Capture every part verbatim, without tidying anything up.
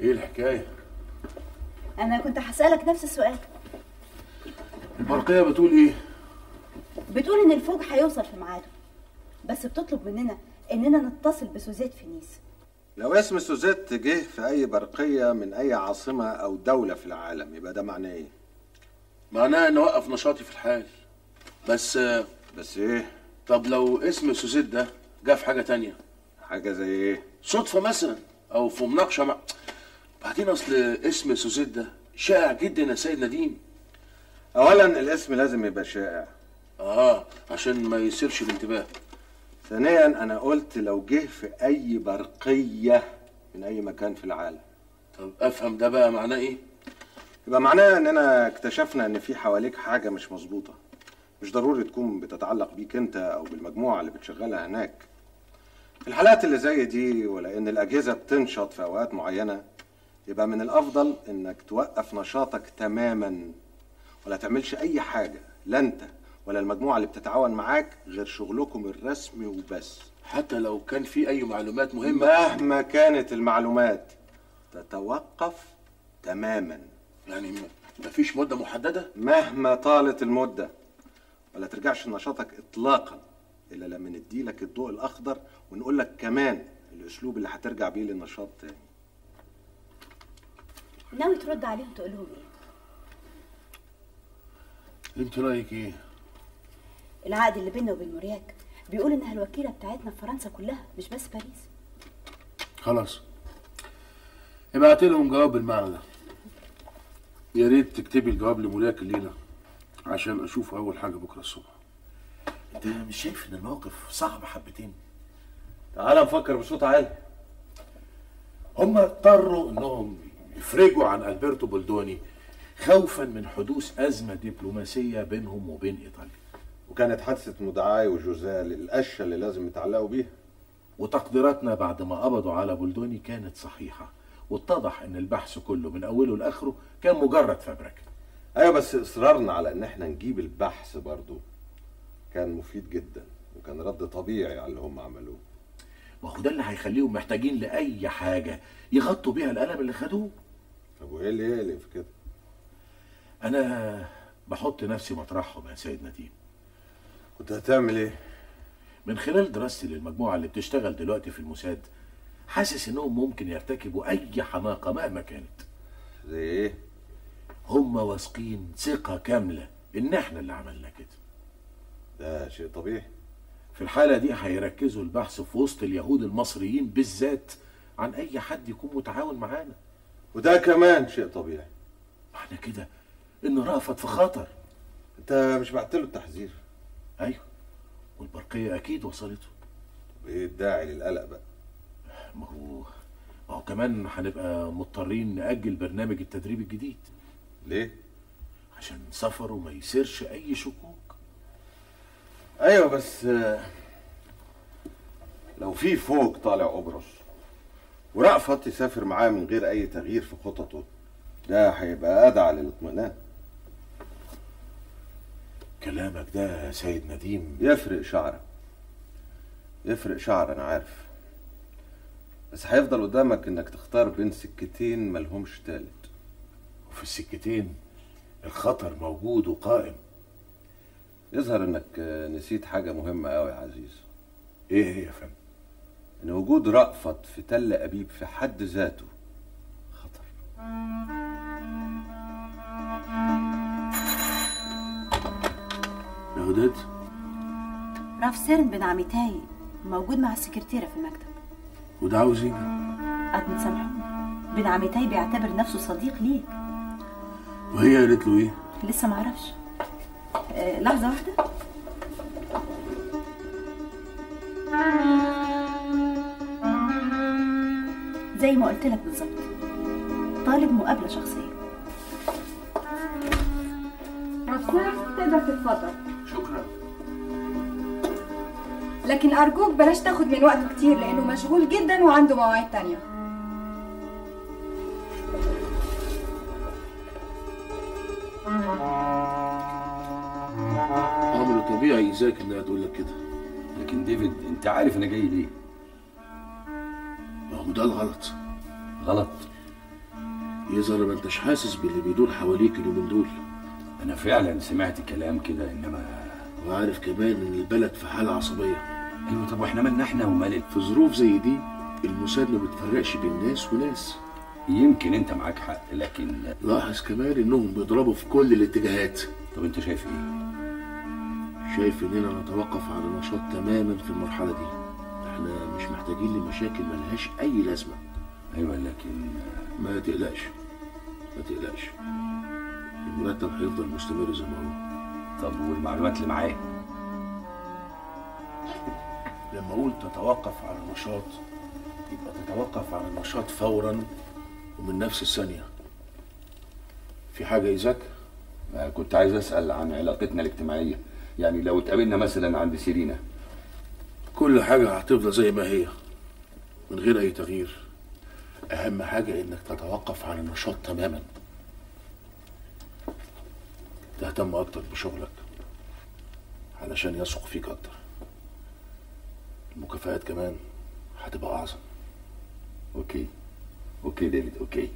ايه الحكايه؟ انا كنت هسألك نفس السؤال. البرقيه بتقول ايه؟ بتقول ان الفوج هيوصل في ميعاده، بس بتطلب مننا اننا نتصل بسوزيت في نيس. لو اسم سوزيت جه في اي برقيه من اي عاصمه او دوله في العالم يبقى ده معناه ايه؟ معناه ان اوقف نشاطي في الحال. بس بس ايه؟ طب لو اسم سوزيت ده جه في حاجه تانية، حاجه زي ايه؟ صدفه مثلا او في مناقشه مع بعدين. اصل اسم سوزيت ده شائع جدا يا سيد نديم. اولا الاسم لازم يبقى شائع اه عشان ما يصيرش الانتباه. ثانيا انا قلت لو جه في اي برقيه من اي مكان في العالم. طب افهم ده بقى معناه ايه؟ يبقى معناه اننا اكتشفنا ان في حواليك حاجه مش مظبوطه، مش ضروري تكون بتتعلق بيك انت او بالمجموعه اللي بتشغلها هناك. في الحالات اللي زي دي ولان الاجهزه بتنشط في اوقات معينه يبقى من الافضل انك توقف نشاطك تماما ولا تعملش اي حاجه، لا انت ولا المجموعه اللي بتتعاون معاك غير شغلكم الرسمي وبس. حتى لو كان في اي معلومات مهمه، مهما كانت المعلومات تتوقف تماما. يعني مفيش مده محدده؟ مهما طالت المده ولا ترجعش لنشاطك اطلاقا الا لما نديلك الضوء الاخضر ونقول لك كمان الاسلوب اللي هترجع بيه للنشاط تاني. ناوي ترد عليهم تقول لهم ايه؟ انت رايك ايه؟ العقد اللي بيننا وبين موريك بيقول انها الوكيله بتاعتنا في فرنسا كلها مش بس باريس. خلاص ابعت لهم جواب بالمعنى ده. يا ريت تكتبي الجواب لموريك الليله عشان اشوفه اول حاجه بكره الصبح. انت مش شايف ان الموقف صعب حبتين؟ تعال نفكر بصوت عالي. هم اضطروا انهم يفرجوا عن البرتو بولدوني خوفا من حدوث ازمه دبلوماسيه بينهم وبين ايطاليا، وكانت حادثه مدعاي وجوزال القشه اللي لازم يتعلقوا بيها. وتقديراتنا بعد ما قبضوا على بولدوني كانت صحيحه، واتضح ان البحث كله من اوله لاخره كان مجرد فبركه. ايوه بس اصرارنا على ان احنا نجيب البحث برضه كان مفيد جدا، وكان رد طبيعي على اللي هم عملوه. ما هو ده اللي هيخليهم محتاجين لاي حاجه يغطوا بيها الالم اللي خدوه. طب وايه اللي يقلق في كده؟ انا بحط نفسي مطرحهم يا سيد نديم. كنت هتعمل ايه؟ من خلال دراستي للمجموعه اللي بتشتغل دلوقتي في الموساد حاسس انهم ممكن يرتكبوا اي حماقه مهما كانت. زي ايه؟ هم واثقين ثقه كامله ان احنا اللي عملنا كده. ده شيء طبيعي. في الحاله دي هيركزوا البحث في وسط اليهود المصريين بالذات عن اي حد يكون متعاون معانا. وده كمان شيء طبيعي. معنى كده ان رأفت في خطر. انت مش بعت له التحذير؟ ايوه والبرقيه اكيد وصلته. طب ايه الداعي للقلق بقى؟ ما هو ما هو كمان هنبقى مضطرين نأجل برنامج التدريب الجديد. ليه؟ عشان سفره ما يصيرش اي شكوك. ايوه بس لو في فوق طالع قبرص ورأفت يسافر معاه من غير اي تغيير في خططه ده هيبقى ادعى للاطمئنان. كلامك ده يا سيد نديم يفرق شعره يفرق شعره انا عارف، بس هيفضل قدامك انك تختار بين سكتين ملهمش تالت، وفي السكتين الخطر موجود وقائم. يظهر انك نسيت حاجه مهمه قوي يا عزيز. ايه هي يا فندم؟ ان وجود رأفت في تل أبيب في حد ذاته خطر. يا وداد رافسيرن بن عميتاي موجود مع السكرتيره في المكتب. وده عاوز ايه؟ قد سامحون بن عميتاي بيعتبر نفسه صديق ليك. وهي قالت له ايه؟ لسه معرفش. أه لحظه واحده. زي ما قلت لك بالظبط طالب مقابله شخصيه. رفسان تقدر تتفضل. شكرا لكن ارجوك بلاش تاخد من وقته كتير لانه مشغول جدا وعنده مواعيد تانيه. امر طبيعي يزاك انها تقول لك كده. لكن ديفيد انت عارف انا جاي ليه. ما هو ده الغلط. غلط يظهر ما انتش حاسس باللي بيدور حواليك اليومين دول. انا فعلا سمعت كلام كده، انما وعارف كمان ان البلد في حاله عصبيه. ايوه طب واحنا مالنا احنا ومال؟ في ظروف زي دي الموساد ما بتفرقش بين ناس وناس. يمكن انت معاك حق، لكن لاحظ كمان انهم بيضربوا في كل الاتجاهات. طب انت شايف ايه؟ شايف اننا نتوقف على نشاط تماما في المرحله دي. احنا مش محتاجين لمشاكل ملهاش اي لازمه. ايوه لكن ما تقلقش ما تقلقش، المرتب هيفضل مستمر زي ما هو. طب والمعلومات اللي معايا؟ لما اقول تتوقف على النشاط يبقى تتوقف على النشاط فورا ومن نفس الثانيه. في حاجه يا زكي؟ كنت عايز اسال عن علاقتنا الاجتماعيه، يعني لو اتقابلنا مثلا عند سيرينا. كل حاجه هتفضل زي ما هي من غير اي تغيير. اهم حاجه انك تتوقف على النشاط تماما، تهتم اكتر بشغلك علشان يثق فيك اكتر. المكافآت كمان هتبقى اعظم. اوكي اوكي ديفيد اوكي.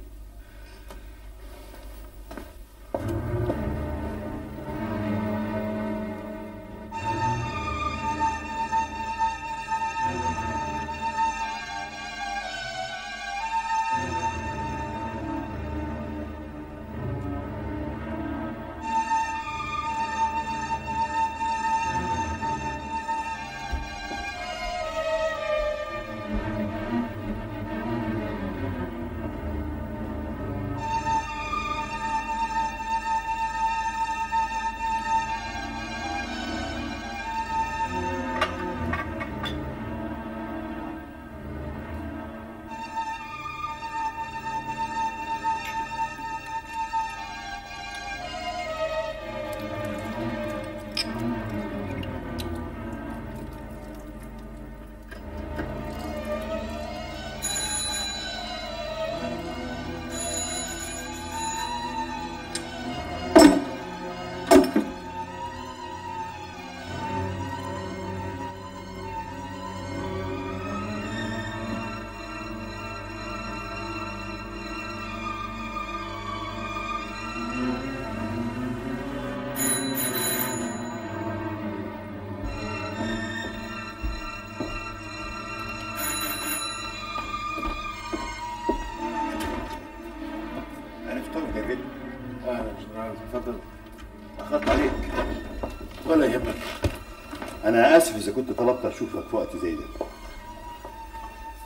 أنا آسف إذا كنت طلبت أشوفك في وقت زي ده.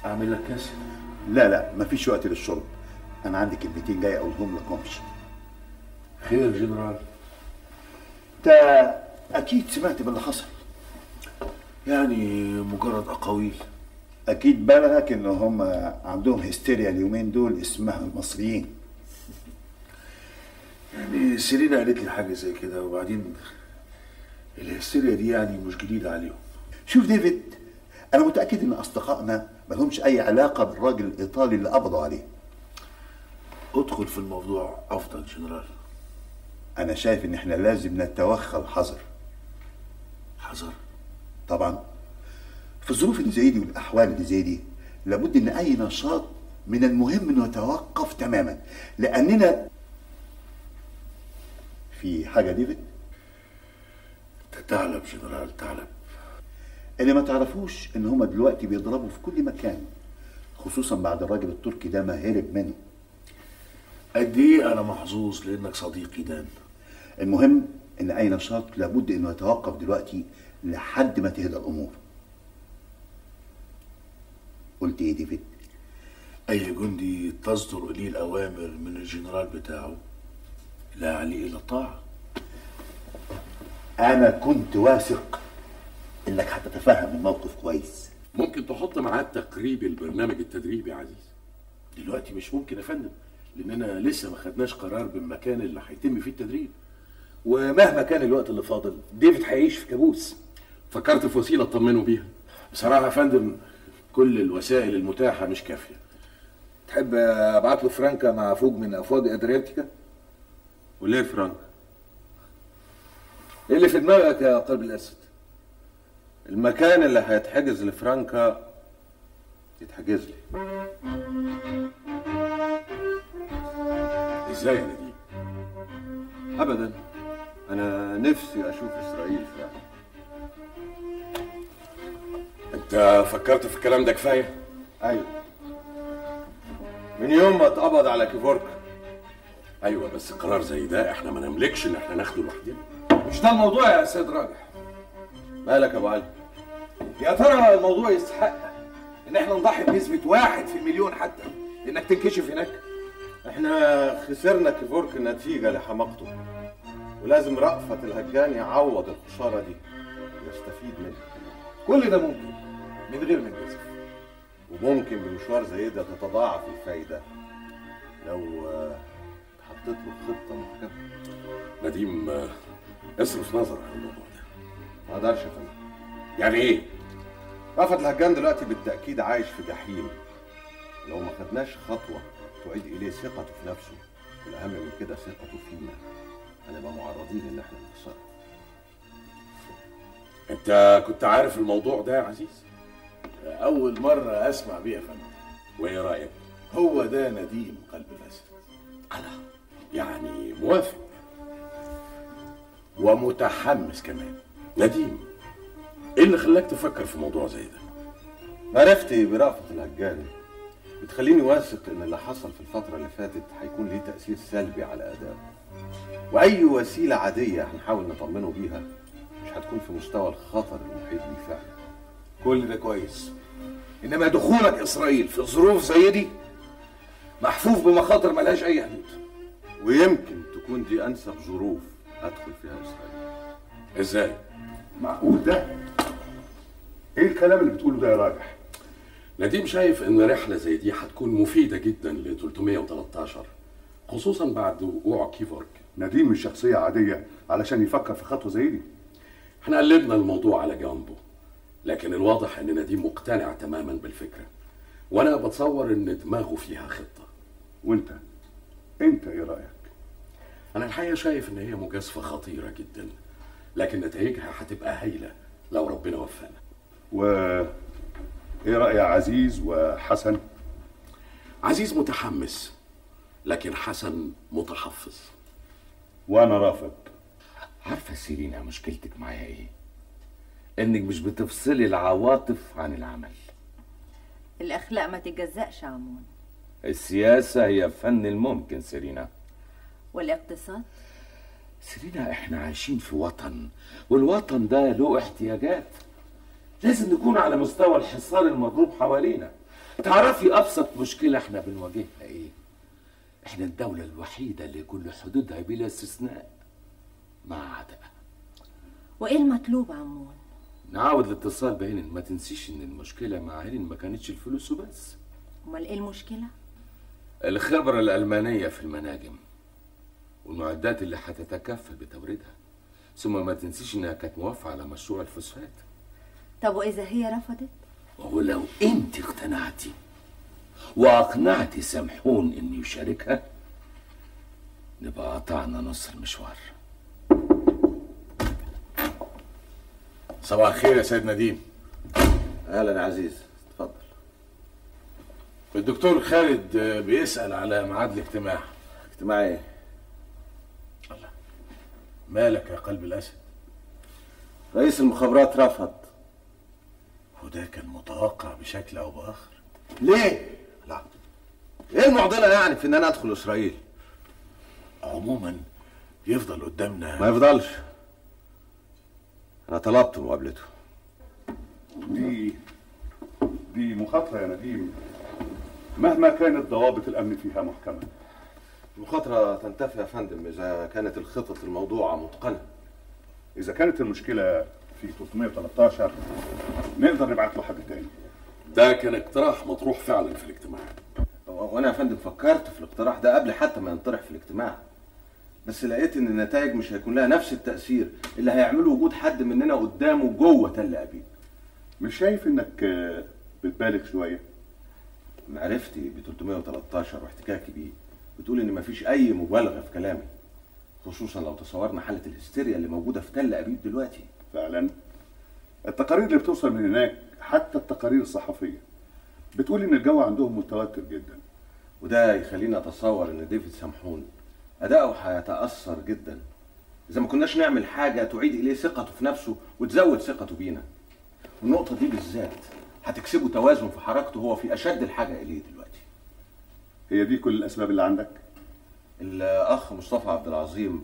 أعمل لك كاس؟ لا لا مفيش وقت للشرب، أنا عندي كلمتين جاي أقولهم لك وأمشي. خير يا جنرال؟ أنت أكيد سمعت باللي حصل. يعني مجرد أقاويل. أكيد بالغك إن هم عندهم هستيريا اليومين دول اسمها المصريين. يعني سيرينا قالت لي حاجة زي كده، وبعدين الهستيريا دي يعني مش جديدة عليهم. شوف ديفيد، أنا متأكد إن أصدقائنا مالهمش أي علاقة بالراجل الإيطالي اللي قبضوا عليه. أدخل في الموضوع أفضل جنرال. أنا شايف إن إحنا لازم نتوخى الحذر. حذر؟ طبعًا. في الظروف اللي زي دي والأحوال اللي زي دي لابد إن أي نشاط من المهم إنه يتوقف تمامًا، لأننا في حاجة ديفيد؟ تعلب جنرال تعلب. اللي ما تعرفوش ان هما دلوقتي بيضربوا في كل مكان، خصوصا بعد الراجل التركي ده ما هرب منه. قد ايه انا محظوظ لانك صديقي دان. المهم ان اي نشاط لابد انه يتوقف دلوقتي لحد ما تهدى الامور. قلت ايه ديفيد؟ اي جندي تصدر اليه الاوامر من الجنرال بتاعه لا عليه الا الطاعه. أنا كنت واثق إنك هتتفهم الموقف كويس. ممكن تحط معاه تقريب البرنامج التدريبي يا عزيز؟ دلوقتي مش ممكن يا فندم، لأننا لسه ما خدناش قرار بالمكان اللي هيتم فيه التدريب. ومهما كان الوقت اللي فاضل، ديفيد هيعيش في كابوس. فكرت في وسيلة أطمنه بيها. بصراحة يا فندم كل الوسائل المتاحة مش كافية. تحب أبعت له فرانكا مع فوج من أفواج أدرياتيكا؟ وليه فرانكا؟ ايه اللي في دماغك يا قلب الاسد؟ المكان اللي هيتحجز لفرانكا يتحجز لي. ازاي يا نديم؟ ابدا، انا نفسي اشوف اسرائيل فعلا. انت فكرت في الكلام ده كفايه؟ ايوه، من يوم ما اتقبض على كيفورك. ايوه بس قرار زي ده احنا ما نملكش ان احنا ناخده لوحدنا. مش ده الموضوع يا سيد راجح. مالك يا ابو علي؟ يا ترى الموضوع يستحق ان احنا نضحي بنسبه واحد في المليون حتى انك تنكشف هناك؟ احنا خسرنا كيفورك نتيجه لحماقته، ولازم رأفت الهجان يعوض الخساره دي ويستفيد منها. كل ده ممكن من غير ما نجازف، وممكن بمشوار زي ده تتضاعف الفايده لو حطيت له خطه محكمه. نديم اصرف نظرك على الموضوع ده. ما اقدرش افهم. يعني ايه؟ رأفت الهجان دلوقتي بالتاكيد عايش في جحيم لو ما خدناش خطوه تعيد اليه ثقته في نفسه، والاهم من كده ثقته فينا. هنبقى معرضين ان احنا نخسره. انت كنت عارف الموضوع ده يا عزيز؟ اول مره اسمع بيه يا فندم. وايه رايك؟ هو ده نديم قلب الاسد. على يعني موافق ومتحمس كمان. نديم، ايه اللي خلاك تفكر في موضوع زي ده؟ معرفتي برأفت الهجان بتخليني واثق ان اللي حصل في الفتره اللي فاتت هيكون ليه تاثير سلبي على ادائه، واي وسيله عاديه هنحاول نطمنه بيها مش هتكون في مستوى الخطر المحيط بيه فعلا. كل ده كويس، انما دخولك اسرائيل في ظروف زي دي محفوف بمخاطر ملهاش اي حدود، ويمكن تكون دي انسب ظروف ادخل فيها اسرائيل. ازاي؟ معقول ده؟ ايه الكلام اللي بتقوله ده يا راجح؟ نديم شايف ان رحله زي دي هتكون مفيده جدا ل ثلاثمية وتلتاشر، خصوصا بعد وقوع كيفورك. نديم مش شخصيه عاديه علشان يفكر في خطوه زي دي. احنا قلبنا الموضوع على جنبه، لكن الواضح ان نديم مقتنع تماما بالفكره، وانا بتصور ان دماغه فيها خطه. وانت انت ايه رايك؟ انا الحقيقه شايف ان هي مجازفه خطيره جدا، لكن نتائجها هتبقى هايله لو ربنا وفقنا. و ايه راي عزيز وحسن؟ عزيز متحمس، لكن حسن متحفظ. وانا رافض. عارفه سيرينا مشكلتك معايا ايه؟ انك مش بتفصلي العواطف عن العمل. الاخلاق ما تتجزأش يا عمون. السياسه هي فن الممكن سيرينا. والاقتصاد؟ سيرينا احنا عايشين في وطن، والوطن ده له احتياجات. لازم نكون على مستوى الحصار المضروب حوالينا. تعرفي ابسط مشكله احنا بنواجهها ايه؟ احنا الدوله الوحيده اللي كل حدودها بلا استثناء مع عداء. وايه المطلوب عمون؟ نعاود الاتصال بهيلين. ما تنسيش ان المشكله مع هيلين ما كانتش الفلوس وبس. امال ايه المشكله؟ الخبره الالمانيه في المناجم والمعدات اللي هتتكفل بتوردها، ثم ما تنسيش انها كانت موافقه على مشروع الفوسفات. طب واذا هي رفضت؟ ولو انت اقتنعتي واقنعتي سامحون انه يشاركها نبقى قطعنا نص المشوار. صباح الخير يا سيد نديم. اهلا يا عزيز، اتفضل. الدكتور خالد بيسأل على ميعاد الاجتماع. اجتماع ايه؟ الله، مالك يا قلب الاسد؟ رئيس المخابرات رفض، وده كان متوقع بشكل او باخر. ليه؟ لا، ايه المعضله يعني في ان انا ادخل اسرائيل؟ عموما يفضل قدامنا. ما يفضلش، أنا طلبت مقابلته. دي دي مخاطرة يا نديم، مهما كانت ضوابط الأمن فيها محكمة. المخاطرة تنتفي يا فندم إذا كانت الخطط الموضوعة متقنة. إذا كانت المشكلة في ثلاثمية وتلتاشر نقدر نبعت له حد تاني. ده كان اقتراح مطروح فعلا في الاجتماع. وأنا يا فندم فكرت في الاقتراح ده قبل حتى ما ينطرح في الاجتماع، بس لقيت ان النتائج مش هيكون لها نفس التأثير اللي هيعمله وجود حد مننا قدامه جوه تل أبيب. مش شايف انك بتبالغ شويه؟ معرفتي ب ثلاثمية وتلتاشر واحتكاكي بيه بتقول ان مفيش اي مبالغه في كلامي، خصوصا لو تصورنا حاله الهستيريا اللي موجوده في تل أبيب دلوقتي. فعلا التقارير اللي بتوصل من هناك، حتى التقارير الصحفيه، بتقول ان الجو عندهم متوتر جدا، وده يخلينا اتصور ان ديفيد سامحون أداؤه هيتأثر جدا إذا ما كناش نعمل حاجة تعيد إليه ثقته في نفسه وتزود ثقته بينا. والنقطة دي بالذات هتكسبه توازن في حركته هو في أشد الحاجة إليه دلوقتي. هي دي كل الأسباب اللي عندك؟ الأخ مصطفى عبد العظيم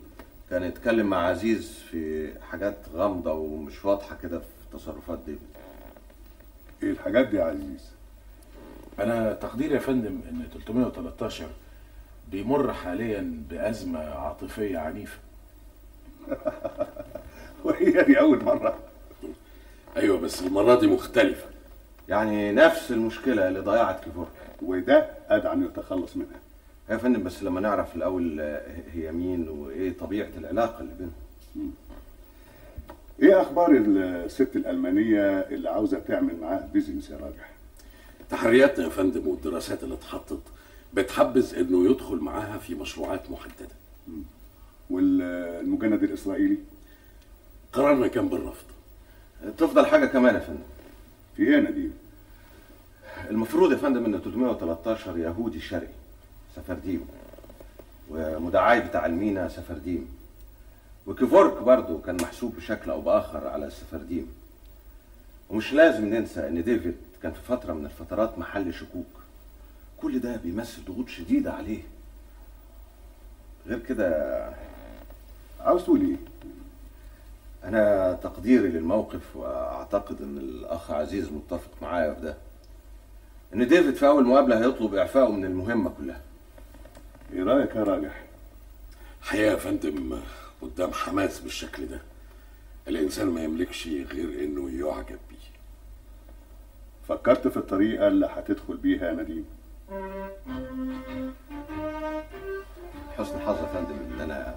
كان يتكلم مع عزيز في حاجات غامضة ومش واضحة كده في تصرفات ديفيد. إيه الحاجات دي يا عزيز؟ أنا تقديري يا فندم إن ثلاثمية وتلتاشر بيمر حاليا بأزمة عاطفية عنيفة. وهي دي أول مرة؟ أيوه بس المرة دي مختلفة. يعني نفس المشكلة اللي ضيعت كيفورك. وده أدعم يتخلص منها. يا فندم بس لما نعرف الأول هي مين وإيه طبيعة العلاقة اللي بينهم. إيه أخبار الست الألمانية اللي عاوزة تعمل معاها بيزنس يا راجح؟ تحرياتنا يا فندم والدراسات اللي اتحطت بتحبذ إنه يدخل معاها في مشروعات محددة. مم. والمجند الإسرائيلي؟ قررنا كان بالرفض. تفضل حاجة كمان يا فندم. في إيه يا نديم؟ المفروض يا فندم إن ثلاثمية وتلتاشر يهودي شرقي سفرديم ومدعي بتاع المينا سفرديم وكيفورك برضه كان محسوب بشكل او باخر على السفرديم. ومش لازم ننسى ان ديفيد كان في فتره من الفترات محل شكوك. كل ده بيمثل ضغوط شديده عليه. غير كده عاوز تقول ايه؟ انا تقديري للموقف واعتقد ان الاخ عزيز متفق معايا في ده. ان ديفيد في اول مقابله هيطلب اعفائه من المهمه كلها. ايه رايك يا راجح؟ حقيقه يا فندم قدام حماس بالشكل ده الانسان ما يملكش غير انه يعجب بيه. فكرت في الطريقه اللي هتدخل بيها يا نديم؟ حسن حظ يا فندم ان انا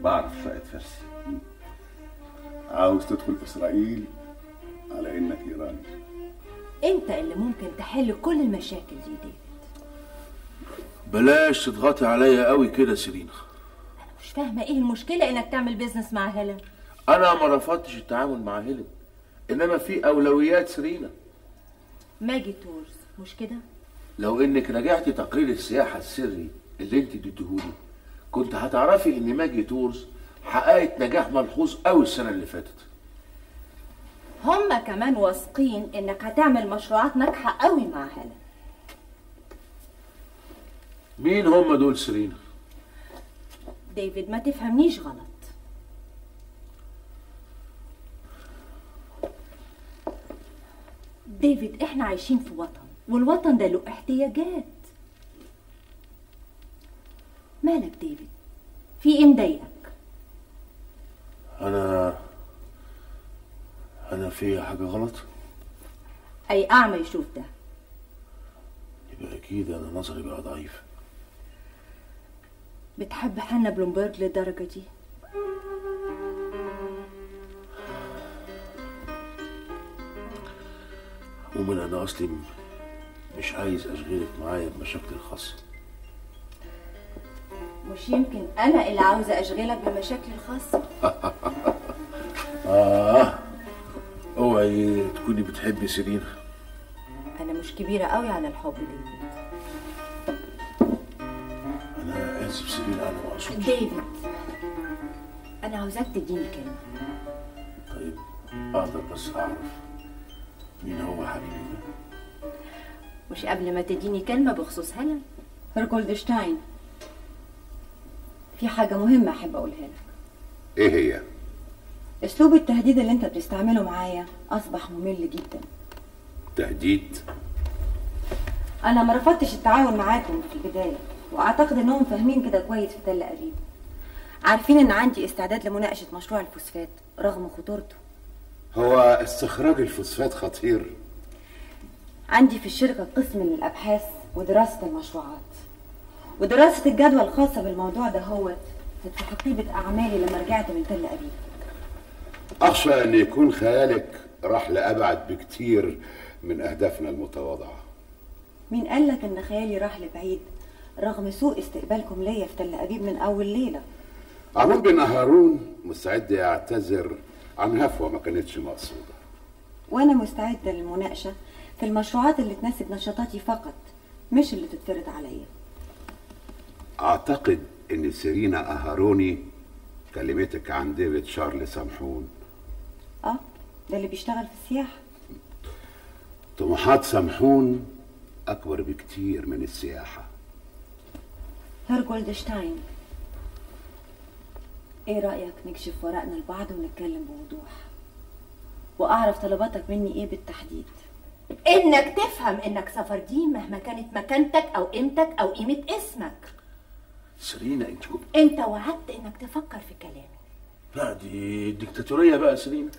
بعرف شويه فارسي. عاوز تدخل اسرائيل على انك ايراني. انت اللي ممكن تحل كل المشاكل دي ديفيد. بلاش تضغطي عليا قوي كده سيرينا. انا مش فاهمه ايه المشكله انك تعمل بيزنس مع هيلين. انا ما رفضتش التعامل مع هيلين انما في اولويات سيرينا. ماجي تورز مش كده؟ لو انك راجعتي تقرير السياحه السري اللي انت اديتهولي كنت هتعرفي ان ماجي تورز حققت نجاح ملحوظ قوي السنه اللي فاتت. هما كمان واثقين انك هتعمل مشروعات ناجحه قوي مع هلا. مين هما دول سيرينا؟ ديفيد ما تفهمنيش غلط. ديفيد احنا عايشين في وطن والوطن ده له احتياجات. مالك ديفيد؟ في ايه مضايقك؟ انا أنا في حاجة غلط؟ أي أعمى يشوف ده. يبقى أكيد أنا نظري بقى ضعيف. بتحب حنا بلومبرج للدرجة دي؟ عموما أنا أصلي مش عايز أشغلك معايا بمشاكلي الخاصة. مش يمكن أنا اللي عاوزة أشغلك بمشاكلي الخاصة؟ آه اوعي تكوني بتحبي سيرينا. انا مش كبيره قوي على الحب ديفيد. انا اسف سيرينا انا ما اقصدش. ديفيد انا عاوزاك تديني كلمه. طيب اقدر بس اعرف مين هو حبيبي ده؟ مش قبل ما تديني كلمه بخصوص هلا. هيركولدشتاين في حاجه مهمه احب اقولها لك. ايه هي؟ اسلوب التهديد اللي انت بتستعمله معايا اصبح ممل جدا. تهديد؟ انا ما رفضتش التعاون معاكم في البدايه واعتقد انهم فاهمين كده كويس في تل أبيب. عارفين ان عندي استعداد لمناقشه مشروع الفوسفات رغم خطورته. هو استخراج الفوسفات خطير. عندي في الشركه قسم للابحاث ودراسه المشروعات ودراسه الجدوى الخاصه بالموضوع ده هو كانت في حقيبه اعمالي لما رجعت من تل أبيب. أخشى أن يكون خيالك راح لأبعد بكتير من أهدافنا المتواضعة. مين قال لك إن خيالي راح لبعيد رغم سوء استقبالكم ليا في تل أبيب من أول ليلة؟ عمرو بن أهارون مستعد يعتذر عن هفوة ما كانتش مقصودة. وأنا مستعدة للمناقشة في المشروعات اللي تناسب نشاطاتي فقط مش اللي تتفرض عليا. أعتقد إن سيرينا أهاروني كلمتك عن ديفيد شارل سامحون. آه، ده اللي بيشتغل في السياحة. طموحات سامحون أكبر بكتير من السياحة. هيركولدشتاين، إيه رأيك نكشف ورقنا لبعض ونتكلم بوضوح؟ وأعرف طلباتك مني إيه بالتحديد؟ إنك تفهم إنك سفردين مهما كانت مكانتك أو قيمتك أو قيمة اسمك. سيرينا أنت كنت أنت وعدت إنك تفكر في كلامي. لا دي ديكتاتورية بقى يا سيرينا.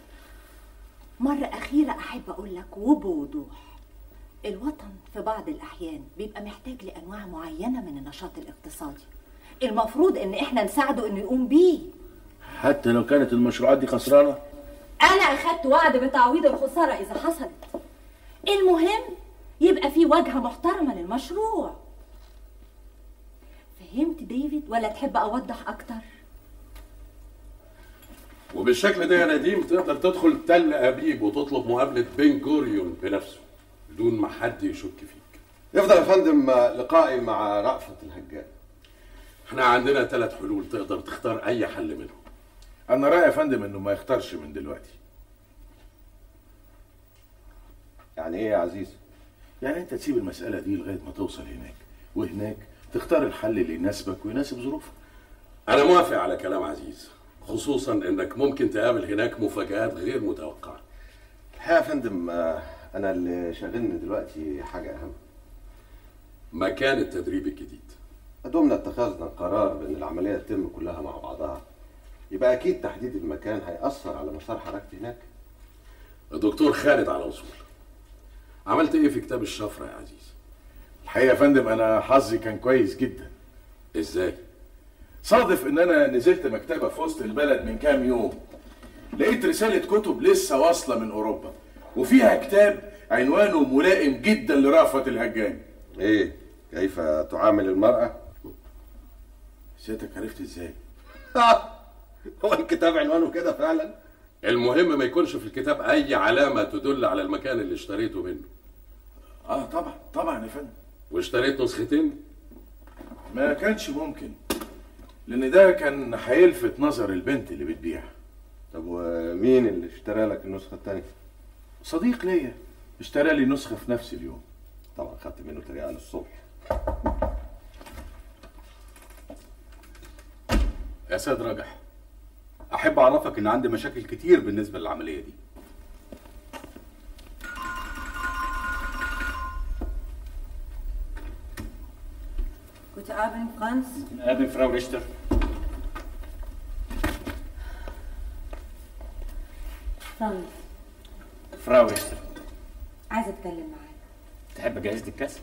مرة أخيرة أحب أقول لك وبوضوح، الوطن في بعض الأحيان بيبقى محتاج لأنواع معينة من النشاط الاقتصادي، المفروض إن إحنا نساعده إنه يقوم بيه حتى لو كانت المشروعات دي خسرانة. أنا أخدت وعد بتعويض الخسارة إذا حصلت، المهم يبقى في واجهة محترمة للمشروع. فهمت ديفيد ولا تحب أوضح أكتر؟ وبالشكل ده يا نديم تقدر تدخل تل أبيب وتطلب مقابلة بنجوريون بنفسه بدون ما حد يشك فيك. يفضل يا فندم لقائي مع رأفت الهجان. احنا عندنا ثلاث حلول تقدر تختار أي حل منهم. أنا رأيي يا فندم إنه ما يختارش من دلوقتي. يعني إيه يا عزيز؟ يعني أنت تسيب المسألة دي لغاية ما توصل هناك، وهناك تختار الحل اللي يناسبك ويناسب ظروفك. أنا موافق على كلام عزيز، خصوصا إنك ممكن تقابل هناك مفاجآت غير متوقعة. الحقيقة يا فندم أنا اللي شاغلني دلوقتي حاجة أهم. مكان التدريب الجديد. دومنا اتخذنا قرار بأن العملية تتم كلها مع بعضها، يبقى أكيد تحديد المكان هيأثر على مسار حركتي هناك. الدكتور خالد على وصول. عملت إيه في كتاب الشفرة يا عزيز؟ الحقيقة يا فندم أنا حظي كان كويس جدا. إزاي؟ صادف إن أنا نزلت مكتبة في وسط البلد من كام يوم، لقيت رسالة كتب لسه واصلة من أوروبا، وفيها كتاب عنوانه ملائم جدا لرأفت الهجان. ايه؟ كيف تعامل المرأة؟ سيادتك عرفت ازاي؟ هو الكتاب عنوانه كده فعلا؟ المهم ما يكونش في الكتاب أي علامة تدل على المكان اللي اشتريته منه. اه طبعا طبعا يا فندم. واشتريت نسختين؟ ما كانش ممكن، لأن ده كان هيلفت نظر البنت اللي بتبيع. طب ومين اللي اشترى لك النسخة التانية؟ صديق ليا اشترى لي نسخة في نفس اليوم. طبعا خدت منه تريقة للصبح. يا سيد راجح، أحب أعرفك إن عندي مشاكل كتير بالنسبة للعملية دي. Guten Abend, Franz. Guten Abend, Fraulistr. فرانز. فراولستر، عايزة أتكلم معاك. تحب أجهز لك كاس؟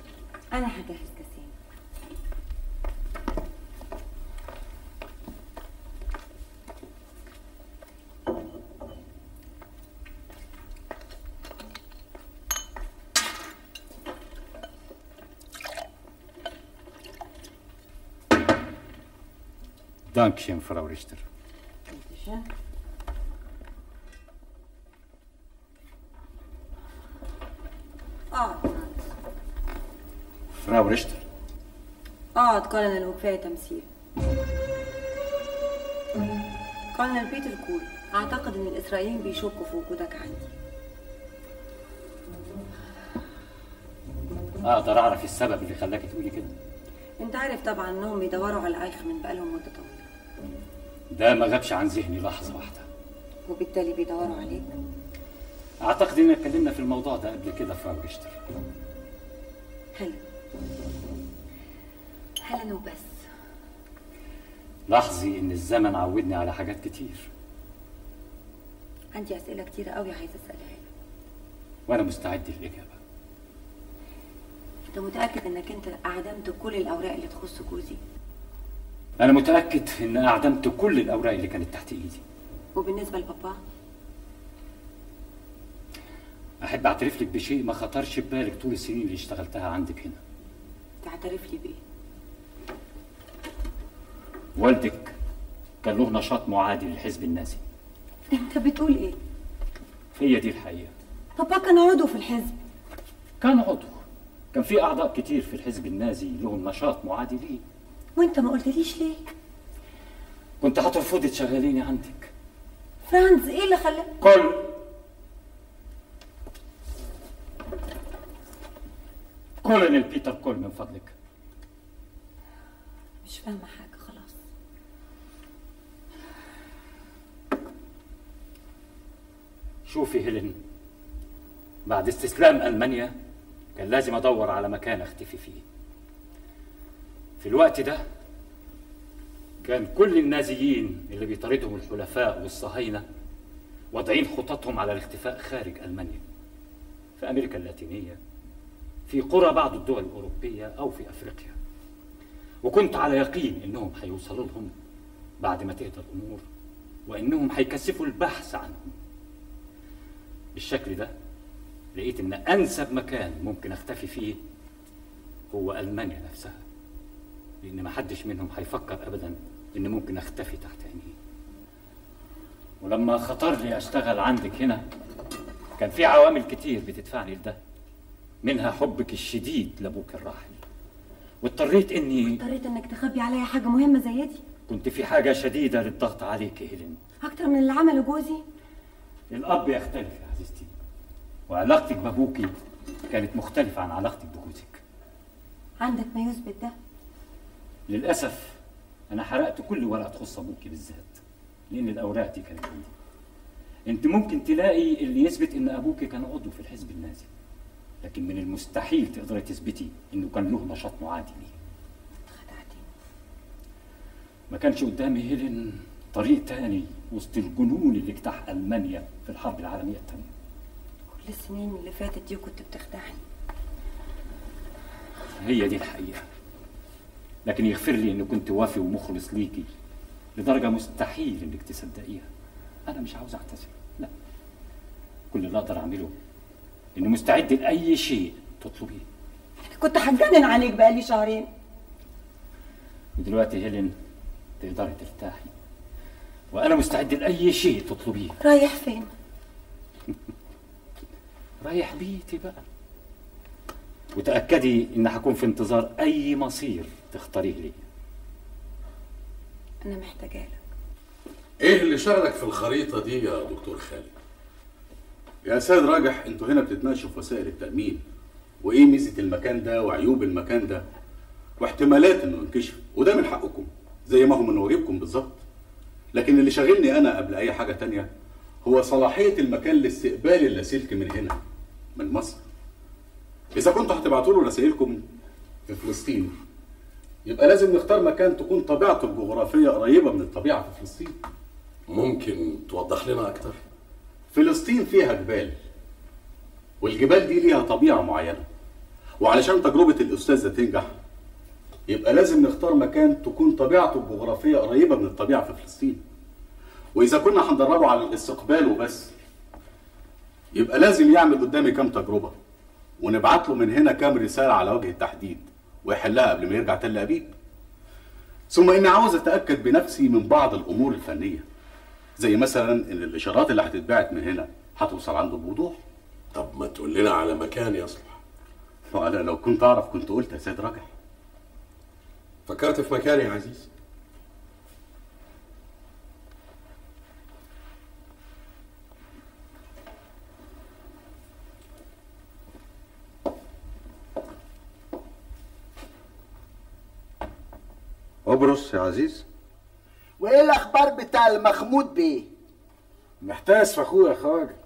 أنا هجهز كاسين. دانكشن فراولستر. فراو رشتر، اقعد كولنيل وكفايه تمثيل. كولنيل بيتر كول، اعتقد ان الاسرائيليين بيشكوا في وجودك عندي. اقدر اعرف السبب اللي خلاك تقولي كده؟ انت عارف طبعا انهم بيدوروا على ايخمن بقالهم مده طويله. ده ما غابش عن ذهني لحظه واحده. وبالتالي بيدوروا عليك؟ اعتقد اننا اتكلمنا في الموضوع ده قبل كده فراو رشتر. حلو، حالا وبس. لاحظي ان الزمن عودني على حاجات كتير. عندي اسئله كتيره قوي عايزه اسالها لك، وانا مستعد للاجابه. انت متاكد انك انت اعدمت كل الاوراق اللي تخص جوزي؟ انا متاكد ان اعدمت كل الاوراق اللي كانت تحت ايدي. وبالنسبه لبابا؟ احب اعترف لك بشيء ما خطرش ببالك طول السنين اللي اشتغلتها عندك هنا. تعترف لي بايه؟ والدك كان له نشاط معادي للحزب النازي. انت بتقول ايه؟ هي دي الحقيقه. بابا كان عضو في الحزب. كان عضو، كان في اعضاء كتير في الحزب النازي لهم نشاط معادي ليه. وانت ما قلتليش ليه؟ كنت هترفضي تشغليني عندك. فرانز ايه اللي خلاك؟ كل كولونيل بيتر كول من فضلك. مش فاهمة حاجة خلاص. شوفي هيلين، بعد استسلام ألمانيا كان لازم أدور على مكان أختفي فيه. في الوقت ده كان كل النازيين اللي بيطاردهم الحلفاء والصهاينة واضعين خططهم على الاختفاء خارج ألمانيا، في أمريكا اللاتينية، في قرى بعض الدول الأوروبية أو في أفريقيا، وكنت على يقين إنهم هيوصلوا لهم بعد ما تهدى الأمور، وإنهم هيكثفوا البحث عنهم. بالشكل ده لقيت إن أنسب مكان ممكن أختفي فيه هو ألمانيا نفسها، لأن ما حدش منهم هيفكر أبداً إن ممكن أختفي تحت عينيه. ولما خطر لي أشتغل عندك هنا كان في عوامل كتير بتدفعني لده، منها حبك الشديد لابوك الراحل، واضطريت اني اضطريت انك تخبي عليا حاجه مهمه زي دي. كنت في حاجه شديده للضغط عليك يا هيلين، اكتر من اللي عمله جوزي. الاب يختلف يا عزيزتي، وعلاقتك بابوكي كانت مختلفه عن علاقتك بجوزك. عندك ما يثبت ده؟ للاسف انا حرقت كل ورقه تخص ابوكي بالذات، لان الاوراق دي كانت عندي. انت ممكن تلاقي اللي يثبت ان ابوكي كان عضو في الحزب النازي، لكن من المستحيل تقدري تثبتي انه كان له نشاط معادي ليه. خدعتني. ما كانش قدامي هيلين طريق تاني وسط الجنون اللي اجتاح المانيا في الحرب العالميه الثانيه. كل السنين اللي فاتت دي كنت بتخدعني. هي دي الحقيقه. لكن يغفر لي اني كنت وافي ومخلص ليكي لدرجه مستحيل انك تصدقيها. انا مش عاوز اعتذر، لا. كل اللي اقدر اعمله إنه مستعد لأي شيء تطلبيه. كنت هتجنن عليك بقالي شهرين. ودلوقتي هيلين تقدري ترتاحي، وأنا مستعد لأي شيء تطلبيه. رايح فين؟ رايح بيتي بقى. وتأكدي إن هكون في انتظار أي مصير تختاريه لي. أنا محتاجة لك. إيه اللي شغلك في الخريطة دي يا دكتور خالد؟ يا سيد راجح، انتوا هنا بتتناقشوا في وسائل التأمين وايه ميزة المكان ده وعيوب المكان ده واحتمالات انه ينكشف، وده من حقكم زي ما هو من واجبكم بالظبط. لكن اللي شاغلني انا قبل اي حاجة تانية هو صلاحية المكان لاستقبال اللاسلكي من هنا من مصر. إذا كنتوا هتبعتوا له رسائلكم في فلسطين يبقى لازم نختار مكان تكون طبيعته الجغرافية قريبة من الطبيعة في فلسطين. ممكن توضح لنا أكتر؟ فلسطين فيها جبال، والجبال دي ليها طبيعة معينة، وعلشان تجربة الأستاذة تنجح يبقى لازم نختار مكان تكون طبيعته الجغرافية قريبة من الطبيعة في فلسطين. وإذا كنا هندربه على الاستقبال وبس يبقى لازم يعمل قدامي كام تجربة، ونبعت له من هنا كام رسالة على وجه التحديد ويحلها قبل ما يرجع تل أبيب. ثم إني عاوز أتأكد بنفسي من بعض الأمور الفنية، زي مثلا ان الاشارات اللي هتتبعت من هنا هتوصل عنده بوضوح. طب ما تقول لنا على مكان يصلح. فانا لو كنت اعرف كنت قلت يا سيد راجح. فكرت في مكان يا عزيز؟ قبرص يا عزيز. وايه الاخبار بتاع المخمود بيه؟ محتاس في اخوه يا خواجه.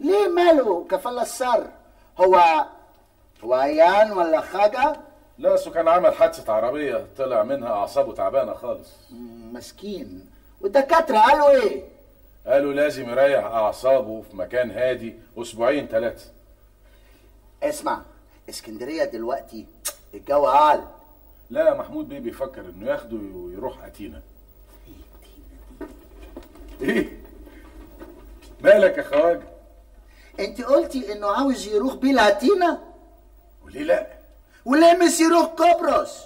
ليه ماله كفل السر؟ هو هو عيان ولا حاجه؟ لا، سو كان عمل حادثه عربيه طلع منها اعصابه تعبانه خالص. مسكين. والدكاتره قالوا ايه؟ قالوا لازم يريح اعصابه في مكان هادي اسبوعين ثلاثه. اسمع، اسكندريه دلوقتي الجو عال. لا، محمود بيه بيفكر انه ياخده ويروح اتينا. ايه؟ مالك يا خواجه؟ انت قلتي انه عاوز يروح بيه لاتينا؟ وليه لا؟ وليه مش يروح قبرص؟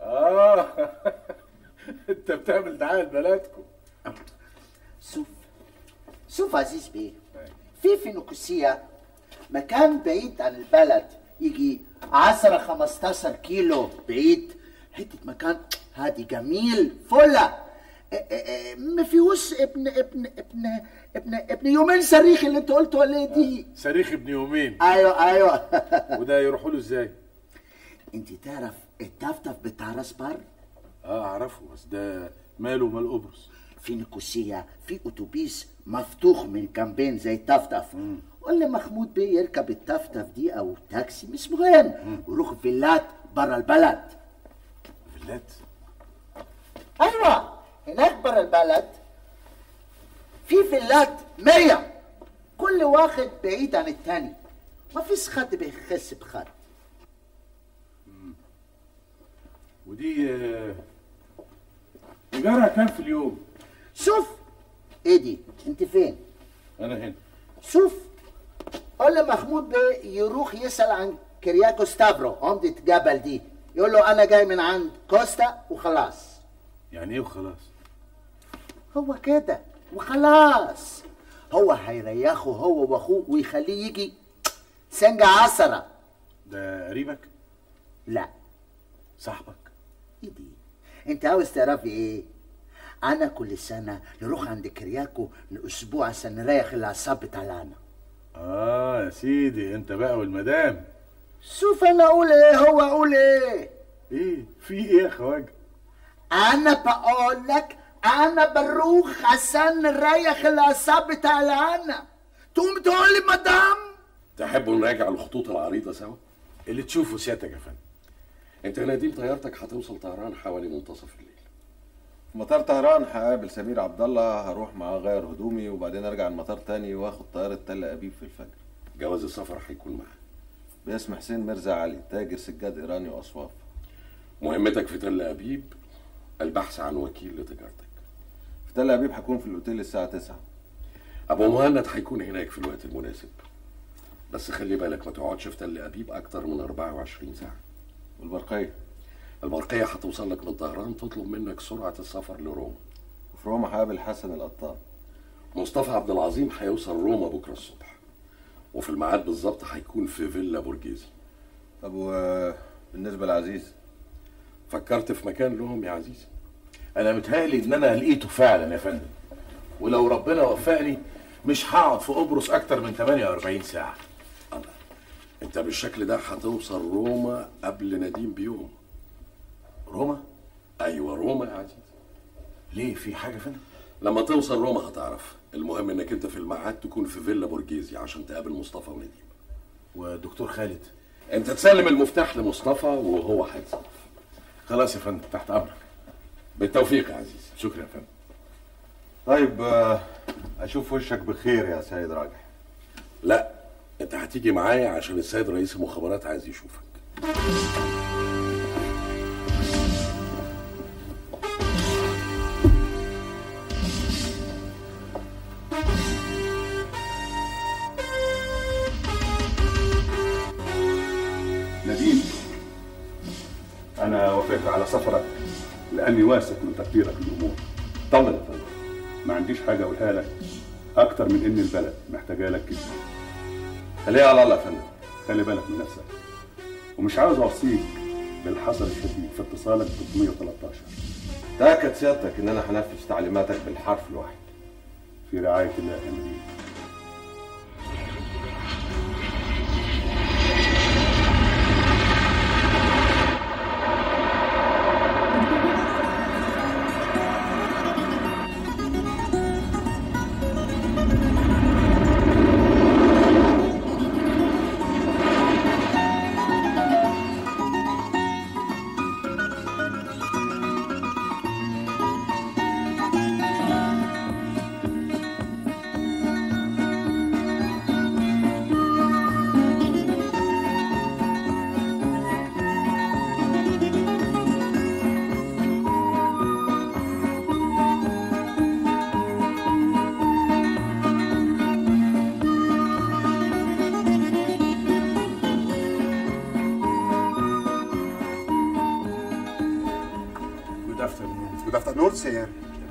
اه انت بتعمل دعايه لبلدكم. شوف شوف عزيز بيه، في فينيقيا مكان بعيد عن البلد، يجي عشرة خمستاشر كيلو بعيد، حته مكان هادي جميل فله مفيهوش ابن ابن ابن ابن ابن يومين صريخ اللي انت قلته ولا ايه دي؟ صريخ ابن يومين. ايوه ايوه وده يروحوا له ازاي؟ انت تعرف التفتف بتاع راس بر؟ اه اعرفه، بس ده ماله ومال قبرص؟ في نيكوسيا في اتوبيس مفتوح من جنبين زي التفتف، قول محمود بيه يركب التفتف دي او تاكسي مش مهم ويروح فيلات بره البلد. فيلات؟ ايوه هناك بره البلد في فيلات مية، كل واحد بعيد عن التاني، مفيش خد بيخس بخد. ودي ايجارها كام في اليوم؟ شوف ايه دي؟ انت فين؟ انا هنا. شوف قول لمحمود بيه يروح يسال عن كرياكو ستابرو عمدة جبل دي، يقول له انا جاي من عند كوستا وخلاص. يعني ايه وخلاص؟ هو كده وخلاص، هو هيريحه هو واخوه ويخليه يجي سنجة عصرة. ده قريبك؟ لا صاحبك. ايه دي؟ انت عاوز تعرفي ايه؟ انا كل سنة نروح عند كرياكو لاسبوع عشان نريح الاعصاب بتاعنا. اه يا سيدي انت بقى والمدام. شوف انا اقول ايه هو اقول ايه؟ ايه؟ في ايه يا خواجه؟ انا بقول لك انا بروح عشان نريح الاعصاب بتاعنا، تقوم تقول لي مدام؟ تحبوا نراجع الخطوط العريضة سوا؟ اللي تشوفه سيادتك يا فندم. انت يا نديم طيارتك هتوصل طهران حوالي منتصف الليل. في مطار طهران هقابل سمير عبد الله، هروح معاه غير هدومي وبعدين ارجع المطار تاني واخد طياره تل أبيب في الفجر. جواز السفر هيكون معاه باسم حسين مرزا علي، تاجر سجاد ايراني واصواف. مهمتك في تل أبيب البحث عن وكيل لتجارتك. في تل أبيب هكون في الاوتيل الساعه تسعة. ابو مهند هيكون هناك في الوقت المناسب، بس خلي بالك ما تقعدش في تل أبيب اكتر من أربعة وعشرين ساعه. والبرقيه؟ البرقية هتوصل لك من طهران، تطلب منك سرعة السفر لروما. وفي روما هقابل حسن القطان. مصطفى عبد العظيم هيوصل روما بكرة الصبح، وفي الميعاد بالظبط هيكون في فيلا بورجيزي. طب وبالنسبة لعزيز؟ فكرت في مكان لهم يا عزيز؟ أنا متهيألي إن أنا لقيته فعلا يا فندم، ولو ربنا وفقني مش هقعد في قبرص أكتر من ثمانية وأربعين ساعة. الله، أنت بالشكل ده هتوصل روما قبل نديم بيوم. روما؟ ايوه روما يا عزيز. ليه في حاجه فين؟ لما توصل روما هتعرف، المهم انك انت في الميعاد تكون في فيلا بورجيزي عشان تقابل مصطفى ونديم. والدكتور خالد؟ انت تسلم المفتاح لمصطفى وهو هيتصرف. خلاص يا فندم تحت امرك. بالتوفيق يا عزيز. شكرا يا فندم. طيب اشوف وشك بخير يا سيد راجح. لا انت هتيجي معايا عشان السيد رئيس المخابرات عايز يشوفك. على سفرك لاني واثق من تقديرك للامور. طمن يا فندم، ما عنديش حاجه اقولها لك اكتر من ان البلد محتاجه لك كده. خليها على الله يا فندم. خلي بالك من نفسك، ومش عاوز اوصيك بالحذر الشديد في اتصالك ب ثلاثمية وتلتاشر. تاكد سيادتك ان انا هنفذ تعليماتك بالحرف الواحد. في رعايه الله يا امين.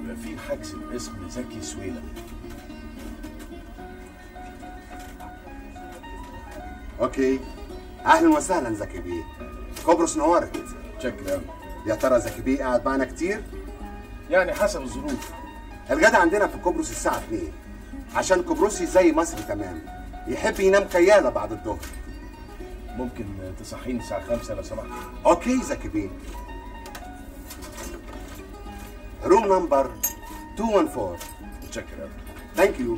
يبقى في حجز باسم زكي سويله. اوكي اهلا وسهلا زكي بيه، قبرص نورت. شكرا. يا ترى زكي بيه قاعد معانا كتير؟ يعني حسب الظروف. الغدا عندنا في قبرص الساعة اتنين، عشان قبرصي زي مصر تمام، يحب ينام كيالة بعد الظهر. ممكن تصحيني الساعة خمسة لو سمحت؟ اوكي زكي بيه. روم نمبر مئتين وأربعتاشر. متشكر يا فندم. ثانك يو.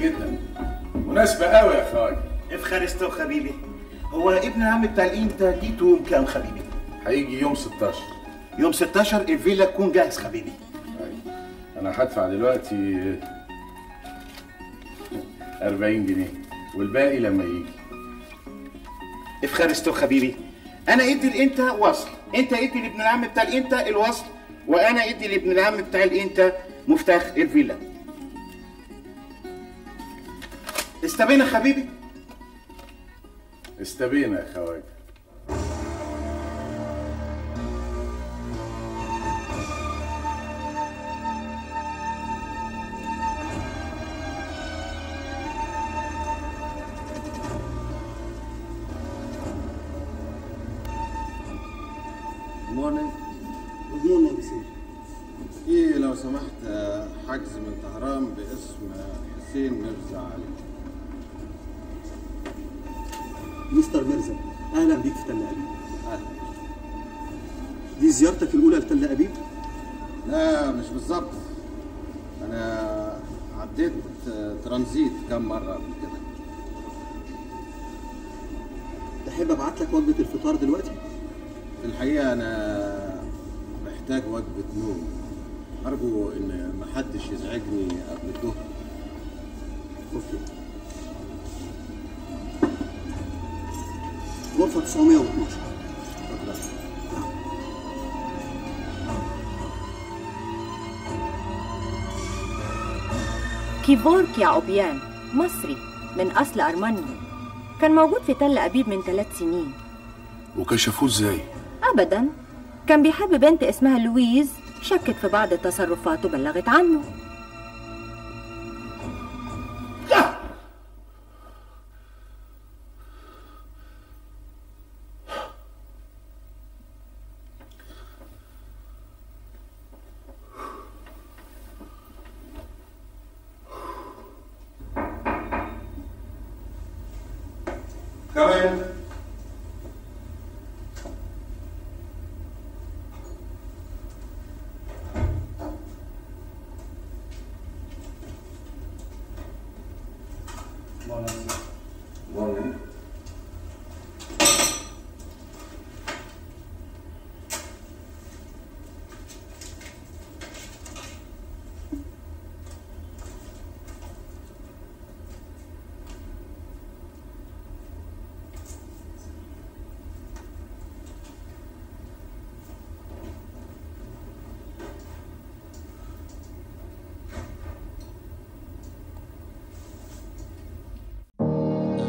جدا مناسبه قوي يا خالد. افخارستو حبيبي. هو ابن العم بتاع الانت جيته يوم كام حبيبي؟ هيجي يوم ستاشر. يوم ستاشر الفيلا تكون جاهز حبيبي. أي. انا هدفع دلوقتي أربعين جنيه والباقي لما يجي. افخارستو حبيبي. انا ادي الانت وصل، انت ادي لابن العم بتاع الانت الوصل، وانا ادي لابن العم بتاع الانت مفتاح الفيلا. استبينا حبيبي؟ استبينا يا خواجه. مورنينج. جود مورنينج سير. ايه لو سمحت حجز من طهران باسم حسين مرزا علي. مستر مرزا اهلا بيك في تل أبيب. اهلا. دي زيارتك الاولى لتل أبيب؟ لا مش بالظبط، انا عديت ترانزيت كم مره قبل كده. تحب ابعت لك وجبه الفطار دلوقتي؟ في الحقيقه انا محتاج وجبه نوم، ارجو ان محدش يزعجني قبل الظهر. اوكي. غرفة تسعمية واتناشر. كيفورك يا عبيان مصري من أصل أرمنيا، كان موجود في تل أبيب من ثلاث سنين. وكشفوه إزاي؟ أبداً، كان بيحب بنت اسمها لويز، شكت في بعض التصرفات وبلغت عنه.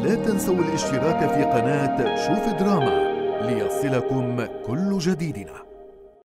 لا تنسوا الاشتراك في قناة شوف دراما ليصلكم كل جديدنا.